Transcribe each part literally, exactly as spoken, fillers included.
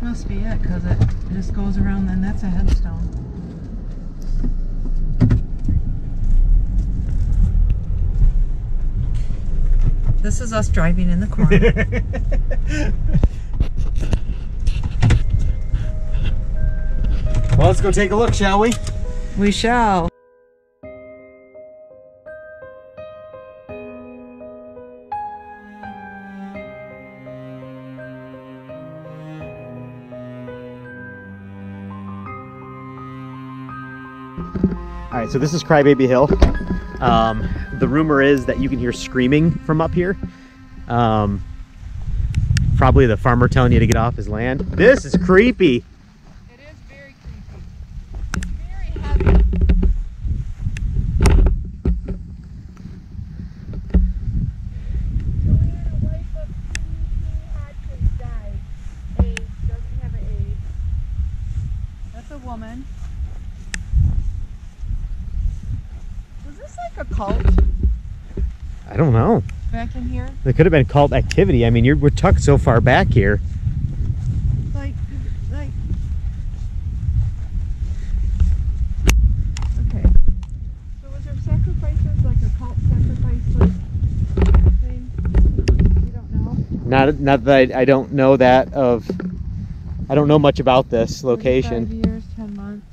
this must be it, because it just goes around, and that's a headstone. This is us driving in the corner. Well, let's go take a look, shall we? We shall. Alright, so this is Cry Baby Hill. Um, the rumor is that you can hear screaming from up here. Um, probably the farmer telling you to get off his land. This is creepy. It is very creepy. It's very heavy. Joanna, wife of P P Hodgkins, died. Age, doesn't have an age. That's a woman. Like a cult? I don't know. Back in here? There could have been cult activity. I mean, you're, we're tucked so far back here. Like, like... Okay. So was there sacrifices, like a cult sacrifice thing? You don't know? Not, not that I, I don't know that of... I don't know much about this location. Five years, ten months.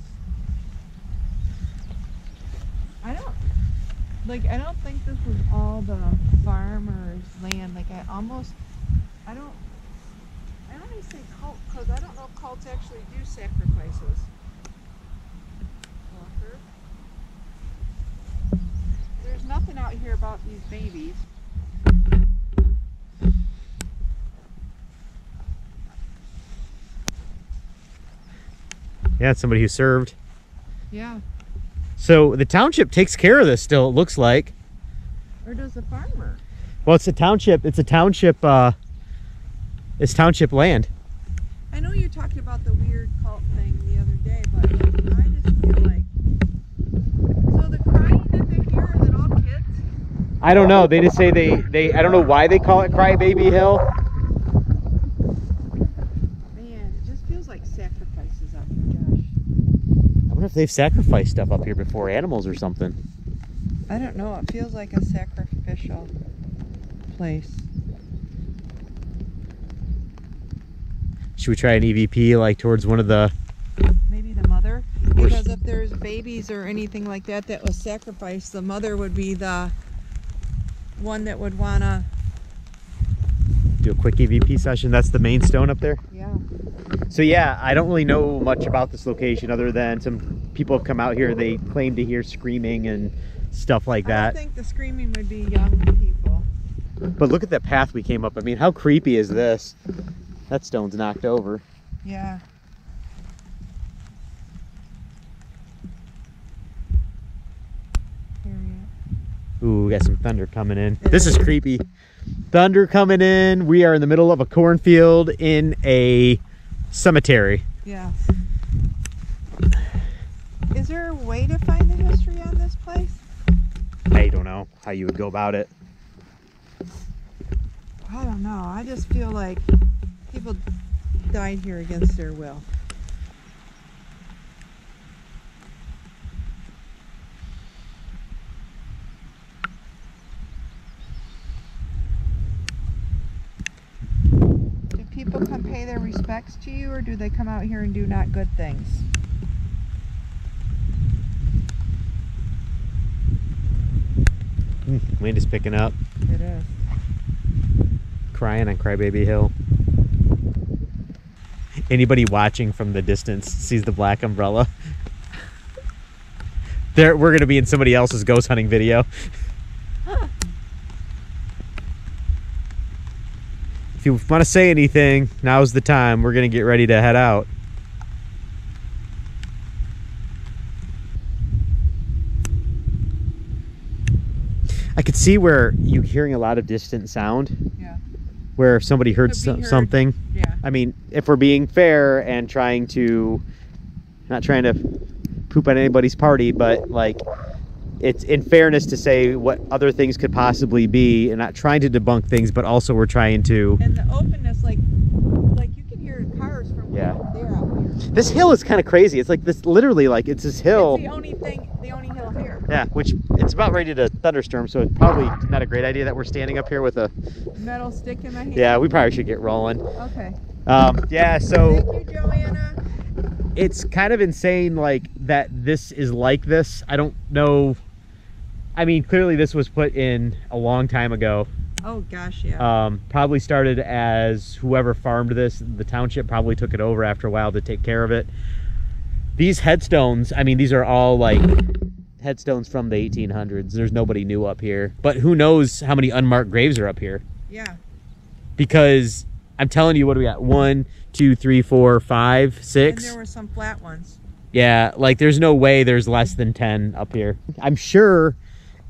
Like, I don't think this was all the farmers' land. Like, I almost, I don't, I don't even say cult, because I don't know if cults actually do sacrifices. Walker. There's nothing out here about these babies. Yeah, it's somebody who served. Yeah. So the township takes care of this still, it looks like. Or does the farmer? Well, it's a township, it's a township, uh, it's township land. I know you talked about the weird cult thing the other day, but I just feel like, so the crying that they hear, is it all kids? I don't know, they just say they, they I don't know why they call it Cry Baby Hill. Man, it just feels like sacrifices out here, Josh. I wonder if they've sacrificed stuff up here before, animals or something. I don't know, it feels like a sacrificial place. Should we try an E V P, like towards one of the... Maybe the mother? Because if there's babies or anything like that that was sacrificed, the mother would be the one that would want to... Do a quick E V P session. That's the main stone up there? Yeah. So yeah, I don't really know much about this location other than some people have come out here, they claim to hear screaming and stuff like that. I don't think the screaming would be young people. But look at that path we came up. I mean, how creepy is this? That stone's knocked over. Yeah. Ooh, we got some thunder coming in. This is creepy. Thunder coming in. We are in the middle of a cornfield in a cemetery. Yeah. Is there a way to find the history on this place? I don't know how you would go about it. I don't know. I just feel like people died here against their will. Their respects to you, or do they come out here and do not good things? Mm, wind is picking up. It is. Crying on Cry Baby Hill. Anybody watching from the distance sees the black umbrella. There, we're going to be in somebody else's ghost hunting video. Huh. If you want to say anything, now's the time. We're going to get ready to head out. I could see where you're hearing a lot of distant sound. Yeah. Where if somebody heard, so heard something. Yeah. I mean, if we're being fair and trying to... Not trying to poop at anybody's party, but like... It's in fairness to say what other things could possibly be, and not trying to debunk things, but also we're trying to. And the openness, like, like you can hear cars hours from where yeah. they're out here. This hill is kind of crazy. It's like this, literally, like it's this hill. It's the only thing, the only hill here. Yeah, which it's about ready to thunderstorm, so it's probably not a great idea that we're standing up here with a metal stick in my hand. Yeah, we probably should get rolling. Okay. Um, yeah, so. Thank you, Joanna. It's kind of insane, like that this is like this. I don't know. I mean, clearly this was put in a long time ago. Oh gosh, yeah. Um, probably started as whoever farmed this. The township probably took it over after a while to take care of it. These headstones, I mean, these are all like headstones from the eighteen hundreds. There's nobody new up here. But who knows how many unmarked graves are up here. Yeah. Because I'm telling you, what do we got? One, two, three, four, five, six. And there were some flat ones. Yeah, like there's no way there's less than ten up here. I'm sure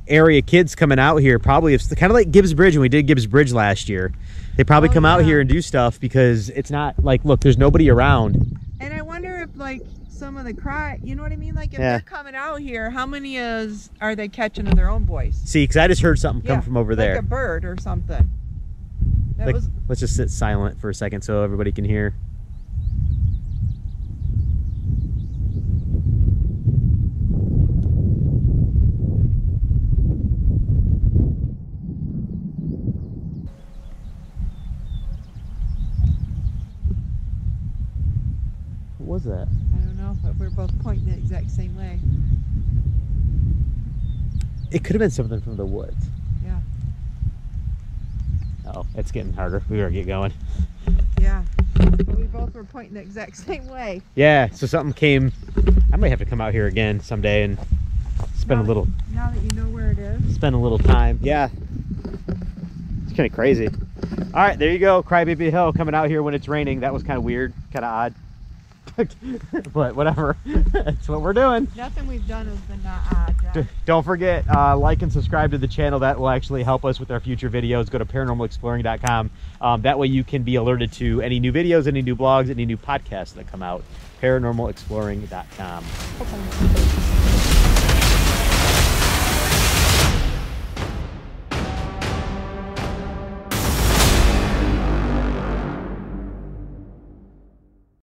area kids coming out here probably have, kind of like Gibbs Bridge, when we did Gibbs Bridge last year. They probably oh, come yeah. out here and do stuff because it's not like, look, there's nobody around. And I wonder if like some of the cry, you know what I mean? Like if yeah. they're coming out here, how many is, are they catching of their own voice? See, because I just heard something yeah, come from over like there. Like a bird or something. That like, was... Let's just sit silent for a second so everybody can hear. What was that? I don't know, but we're both pointing the exact same way. It could have been something from the woods. Yeah. Uh oh, it's getting harder. We better get going. Yeah, but we both were pointing the exact same way. Yeah, so something came. I might have to come out here again someday and spend now a little. That, now that you know where it is. Spend a little time. Yeah. It's kind of crazy. All right, there you go. Cry Baby Hill coming out here when it's raining. That was kind of weird, kind of odd. But whatever, that's what we're doing. Nothing we've done has been not odd. Yeah. Don't forget, uh, like and subscribe to the channel. That will actually help us with our future videos. Go to paranormal exploring dot com. Um, that way you can be alerted to any new videos, any new blogs, any new podcasts that come out. paranormal exploring dot com. Okay.